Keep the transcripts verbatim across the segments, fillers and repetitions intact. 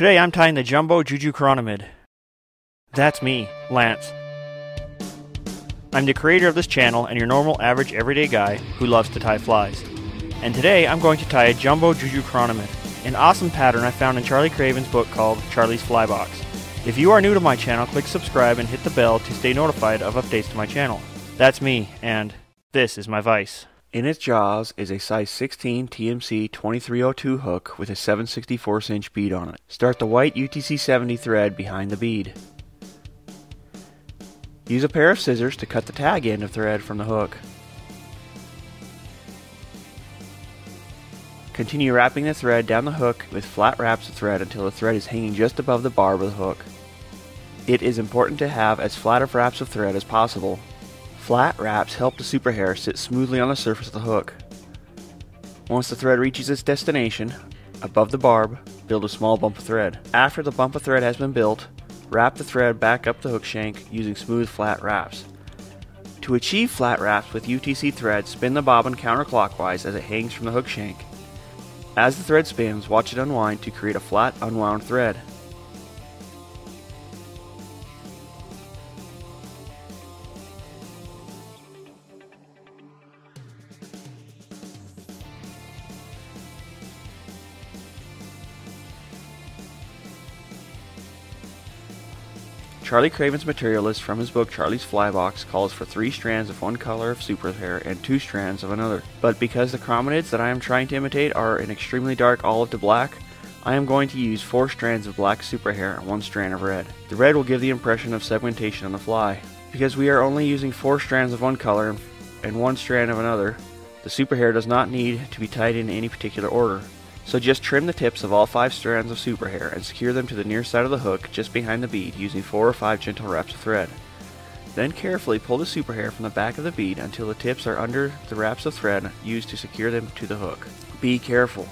Today I'm tying the Jumbo Juju Chironomid. That's me, Lance. I'm the creator of this channel and your normal average everyday guy who loves to tie flies. And today I'm going to tie a Jumbo Juju Chironomid, an awesome pattern I found in Charlie Craven's book called Charlie's Fly Box. If you are new to my channel, click subscribe and hit the bell to stay notified of updates to my channel. That's me, and this is my vice. In its jaws is a size sixteen T M C twenty-three oh two hook with a seven sixty-fourths inch bead on it. Start the white U T C seventy thread behind the bead. Use a pair of scissors to cut the tag end of thread from the hook. Continue wrapping the thread down the hook with flat wraps of thread until the thread is hanging just above the barb of the hook. It is important to have as flat of wraps of thread as possible. Flat wraps help the super hair sit smoothly on the surface of the hook. Once the thread reaches its destination, above the barb, build a small bump of thread. After the bump of thread has been built, wrap the thread back up the hook shank using smooth flat wraps. To achieve flat wraps with U T C thread, spin the bobbin counterclockwise as it hangs from the hook shank. As the thread spins, watch it unwind to create a flat, unwound thread. Charlie Craven's materialist from his book Charlie's Fly Box calls for three strands of one color of super hair and two strands of another. But because the chromatids that I am trying to imitate are an extremely dark olive to black, I am going to use four strands of black super hair and one strand of red. The red will give the impression of segmentation on the fly. Because we are only using four strands of one color and one strand of another, the super hair does not need to be tied in any particular order. So just trim the tips of all five strands of super hair and secure them to the near side of the hook just behind the bead using four or five gentle wraps of thread. Then carefully pull the super hair from the back of the bead until the tips are under the wraps of thread used to secure them to the hook. Be careful.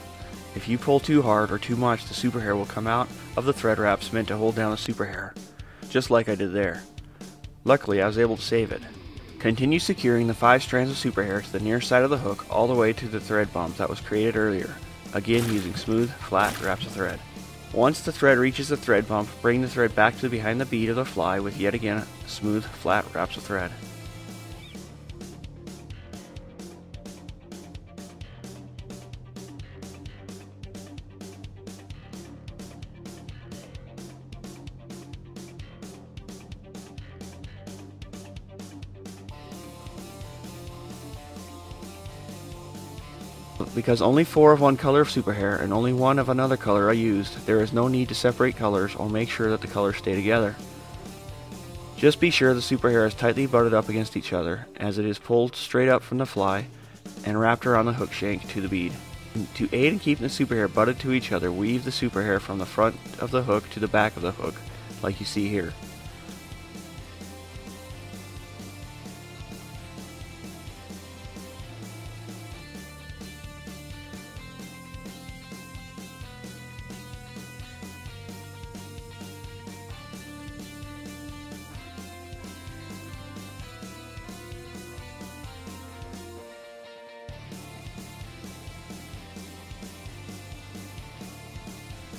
If you pull too hard or too much, the super hair will come out of the thread wraps meant to hold down the super hair, just like I did there. Luckily, I was able to save it. Continue securing the five strands of super hair to the near side of the hook all the way to the thread bump that was created earlier. Again using smooth, flat wraps of thread. Once the thread reaches the thread bump, bring the thread back to behind the bead of the fly with yet again smooth, flat wraps of thread. Because only four of one color of super hair and only one of another color I used, there is no need to separate colors or make sure that the colors stay together. Just be sure the super hair is tightly butted up against each other as it is pulled straight up from the fly and wrapped around the hook shank to the bead. To aid in keeping the super hair butted to each other, weave the super hair from the front of the hook to the back of the hook, like you see here.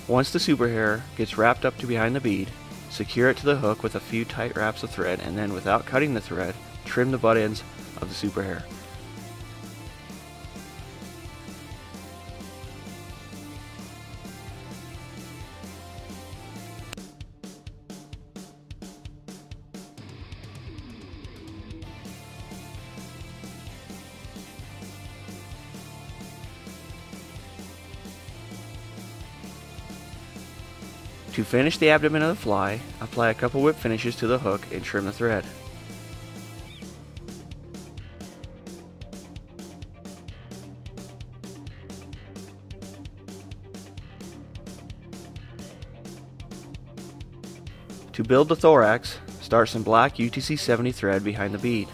Once the super hair gets wrapped up to behind the bead, secure it to the hook with a few tight wraps of thread and then, without cutting the thread, trim the butt ends of the super hair. To finish the abdomen of the fly, apply a couple whip finishes to the hook and trim the thread. To build the thorax, start some black U T C seventy thread behind the bead.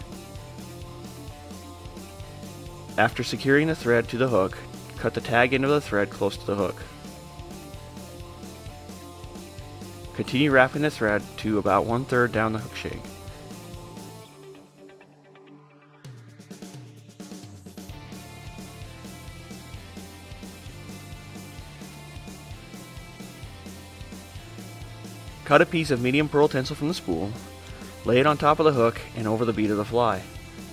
After securing the thread to the hook, cut the tag end of the thread close to the hook. Continue wrapping the thread to about one-third down the hook shank. Cut a piece of medium pearl tinsel from the spool, lay it on top of the hook and over the bead of the fly.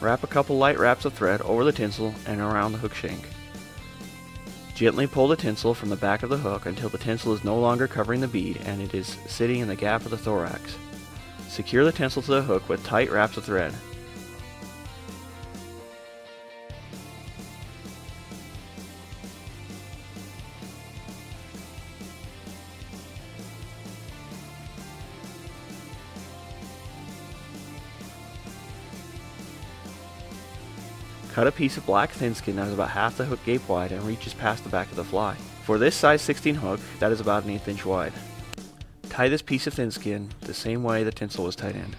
Wrap a couple light wraps of thread over the tinsel and around the hook shank. Gently pull the tinsel from the back of the hook until the tinsel is no longer covering the bead and it is sitting in the gap of the thorax. Secure the tinsel to the hook with tight wraps of thread. Cut a piece of black thin skin that is about half the hook gape wide and reaches past the back of the fly. For this size sixteen hook, that is about an eighth inch wide. Tie this piece of thin skin the same way the tinsel was tied in.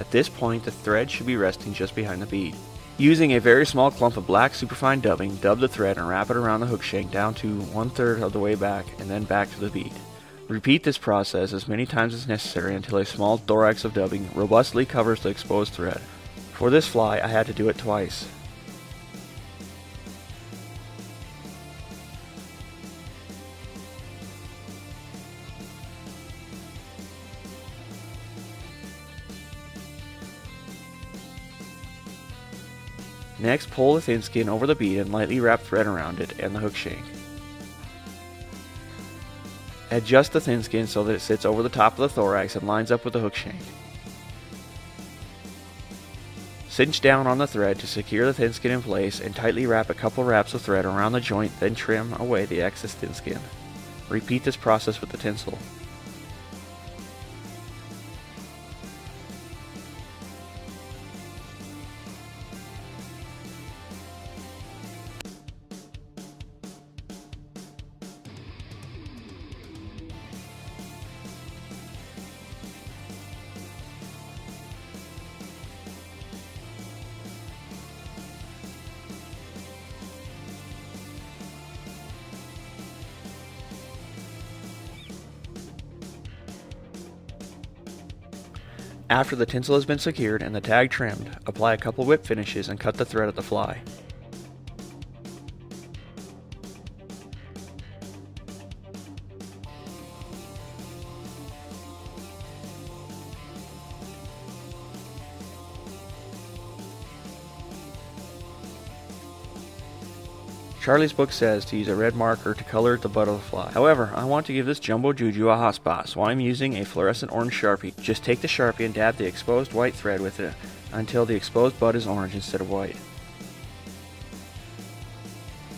At this point, the thread should be resting just behind the bead. Using a very small clump of black superfine dubbing, dub the thread and wrap it around the hook shank down to one-third of the way back and then back to the bead. Repeat this process as many times as necessary until a small thorax of dubbing robustly covers the exposed thread. For this fly, I had to do it twice. Next, pull the thin skin over the bead and lightly wrap thread around it and the hook shank. Adjust the thin skin so that it sits over the top of the thorax and lines up with the hook shank. Cinch down on the thread to secure the thin skin in place and tightly wrap a couple wraps of thread around the joint, then trim away the excess thin skin. Repeat this process with the tinsel. After the tinsel has been secured and the tag trimmed, apply a couple whip finishes and cut the thread at the fly. Charlie's book says to use a red marker to color the butt of the fly. However, I want to give this Jumbo Juju a hot spot, so I'm using a fluorescent orange Sharpie. Just take the Sharpie and dab the exposed white thread with it until the exposed butt is orange instead of white.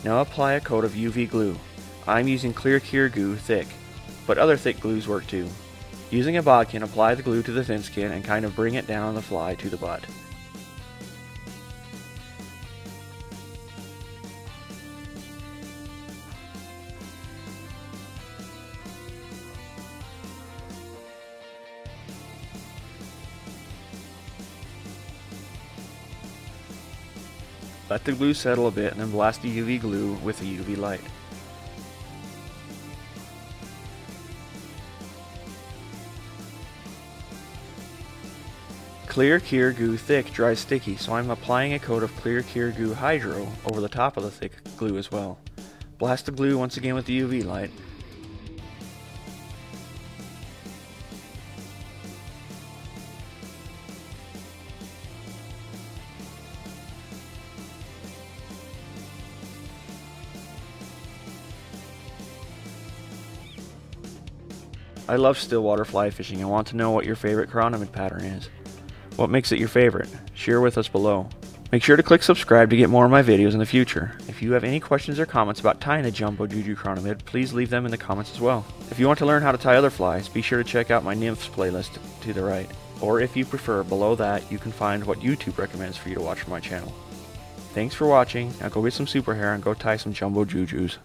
Now apply a coat of U V glue. I'm using Clear Cure Goo thick, but other thick glues work too. Using a bodkin, apply the glue to the thin skin and kind of bring it down the fly to the butt. Let the glue settle a bit and then blast the U V glue with a U V light. Clear Cure Goo Thick dries sticky, so I'm applying a coat of Clear Cure Goo Hydro over the top of the thick glue as well. Blast the glue once again with the U V light. I love still water fly fishing and want to know what your favorite Chironomid pattern is. What makes it your favorite? Share with us below. Make sure to click subscribe to get more of my videos in the future. If you have any questions or comments about tying a Jumbo Juju Chironomid, please leave them in the comments as well. If you want to learn how to tie other flies, be sure to check out my Nymphs playlist to the right. Or if you prefer, below that you can find what YouTube recommends for you to watch from my channel. Thanks for watching. Now go get some Super Hair and go tie some Jumbo Jujus.